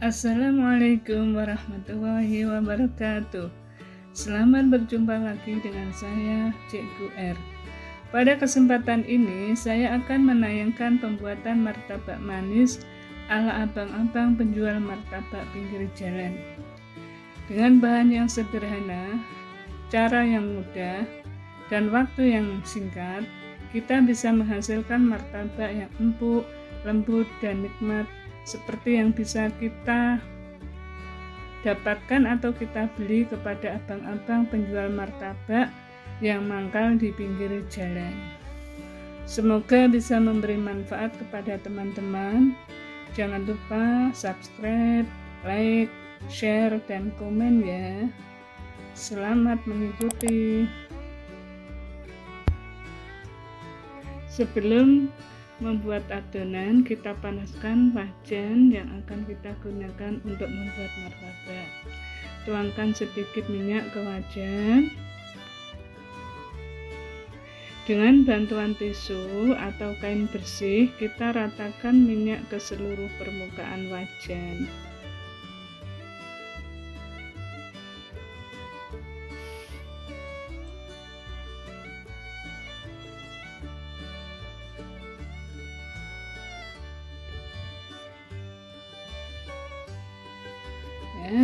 Assalamualaikum warahmatullahi wabarakatuh. Selamat berjumpa lagi dengan saya, Cikgu R. Pada kesempatan ini, saya akan menayangkan pembuatan martabak manis ala abang-abang penjual martabak pinggir jalan. Dengan bahan yang sederhana, cara yang mudah, dan waktu yang singkat, kita bisa menghasilkan martabak yang empuk, lembut, dan nikmat seperti yang bisa kita dapatkan atau kita beli kepada abang-abang penjual martabak yang mangkal di pinggir jalan. Semoga bisa memberi manfaat kepada teman-teman. Jangan lupa subscribe, like, share, dan komen ya. Selamat mengikuti. Sebelum membuat adonan, kita panaskan wajan yang akan kita gunakan untuk membuat martabak. Tuangkan sedikit minyak ke wajan. Dengan bantuan tisu atau kain bersih, kita ratakan minyak ke seluruh permukaan wajan.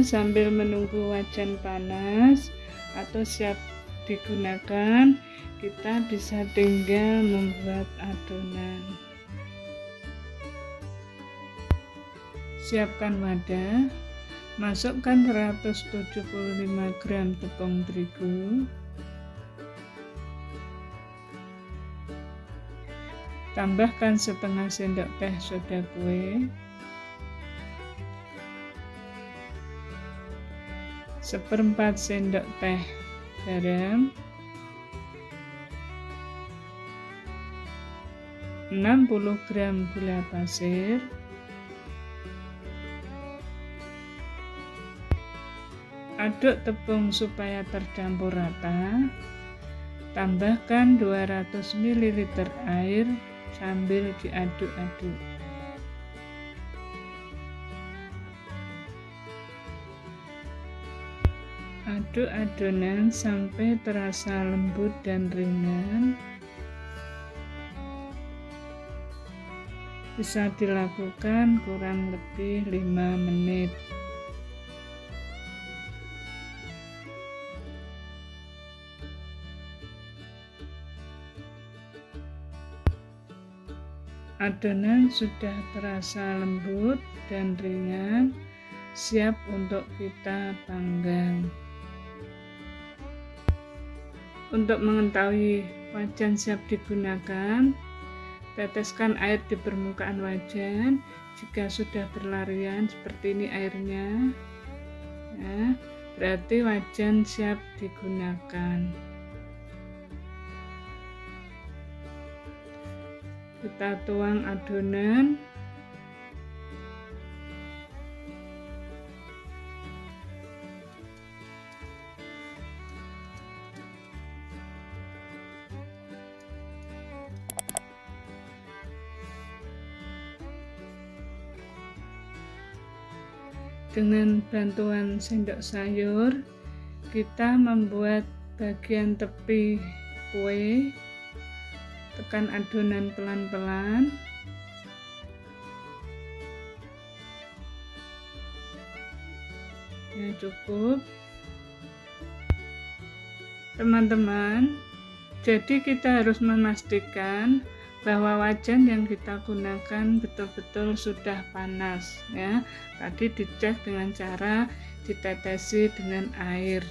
Sambil menunggu wajan panas atau siap digunakan, kita bisa tinggal membuat adonan. Siapkan wadah, masukkan 175 gram tepung terigu, tambahkan setengah sendok teh soda kue, seperempat sendok teh garam, 60 gram gula pasir, 1 tepung supaya tercampur rata, tambahkan 200 ml air sambil diaduk-aduk. Aduk adonan sampai terasa lembut dan ringan. Bisa dilakukan kurang lebih 5 menit. Adonan sudah terasa lembut dan ringan, siap untuk kita panggang. Untuk mengetahui wajan siap digunakan, teteskan air di permukaan wajan. Jika sudah berlarian seperti ini airnya, ya, berarti wajan siap digunakan. Kita tuang adonan. Dengan bantuan sendok sayur, kita membuat bagian tepi kue. Tekan adonan pelan-pelan. Ya, cukup. Teman-teman, jadi kita harus memastikan bahwa wajan yang kita gunakan betul-betul sudah panas, ya. Tadi dicek dengan cara ditetesi dengan air.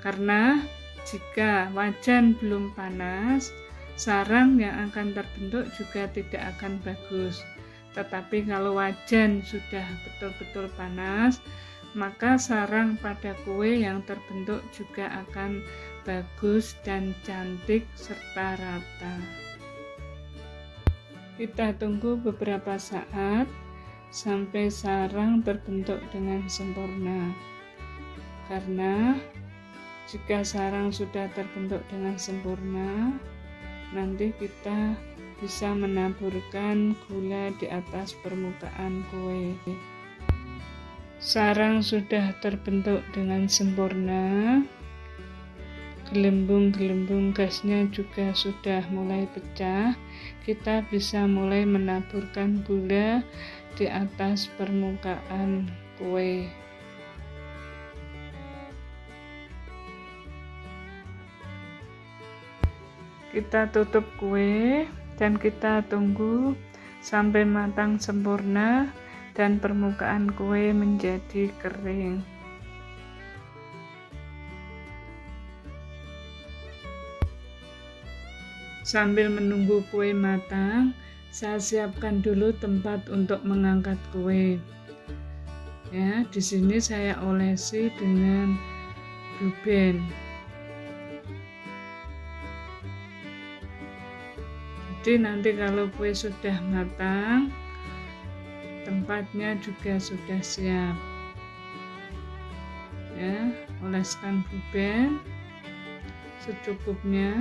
Karena jika wajan belum panas, sarang yang akan terbentuk juga tidak akan bagus. Tetapi kalau wajan sudah betul-betul panas, maka sarang pada kue yang terbentuk juga akan bagus dan cantik serta rata. Kita tunggu beberapa saat sampai sarang terbentuk dengan sempurna. Karena jika sarang sudah terbentuk dengan sempurna, nanti kita bisa menaburkan gula di atas permukaan kue. Sarang sudah terbentuk dengan sempurna. Gelembung-gelembung gasnya juga sudah mulai pecah. Kita bisa mulai menaburkan gula di atas permukaan kue. Kita tutup kue dan kita tunggu sampai matang sempurna dan permukaan kue menjadi kering. Sambil menunggu kue matang, saya siapkan dulu tempat untuk mengangkat kue. Ya, di sini saya olesi dengan duben. Jadi nanti kalau kue sudah matang, tempatnya juga sudah siap. Ya, oleskan duben secukupnya.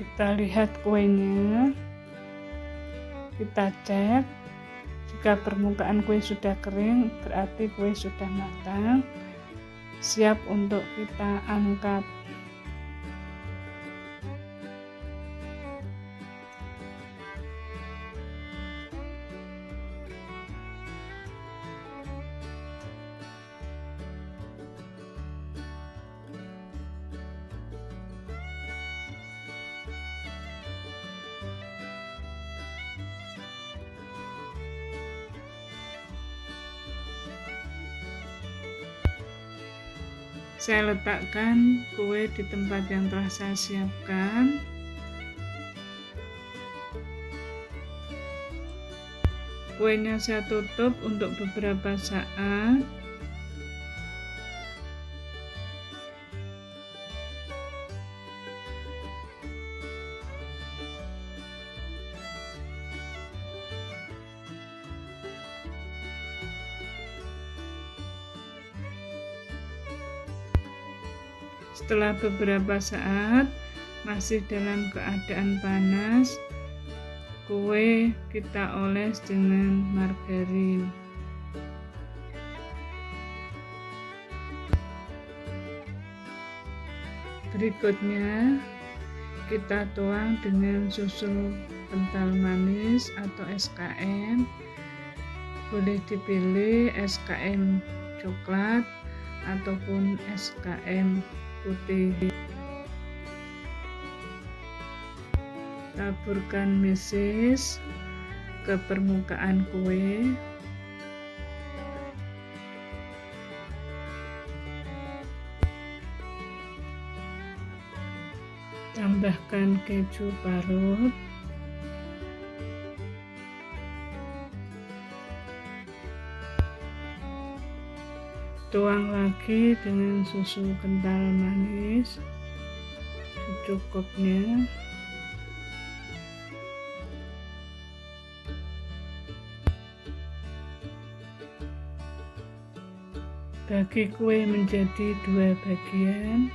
Kita lihat kuenya, kita cek. Jika permukaan kue sudah kering, berarti kue sudah matang, siap untuk kita angkat. Saya letakkan kue di tempat yang telah saya siapkan. Kuenya saya tutup untuk beberapa saat. Setelah beberapa saat masih dalam keadaan panas, kue kita oles dengan margarin. Berikutnya kita tuang dengan susu kental manis atau SKM. Boleh dipilih SKM coklat ataupun SKM putih. Taburkan meses ke permukaan kue. Tambahkan keju parut. Tuang lagi dengan susu kental manis secukupnya. Bagi kue menjadi dua bagian.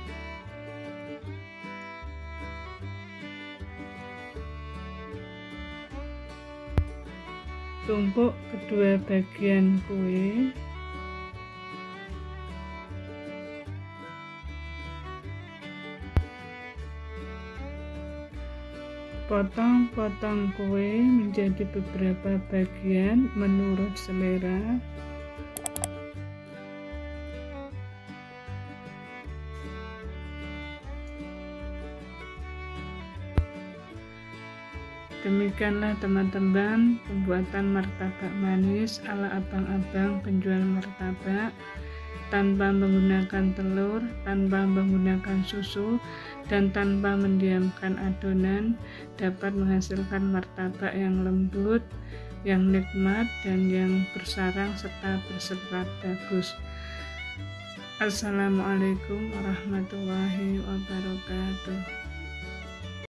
Tumpuk kedua bagian kue. Potong-potong kue menjadi beberapa bagian menurut selera. Demikianlah teman-teman pembuatan martabak manis ala abang-abang penjual martabak, tanpa menggunakan telur, tanpa menggunakan susu, dan tanpa mendiamkan adonan, dapat menghasilkan martabak yang lembut, yang nikmat, dan yang bersarang serta berserat bagus. Assalamualaikum warahmatullahi wabarakatuh.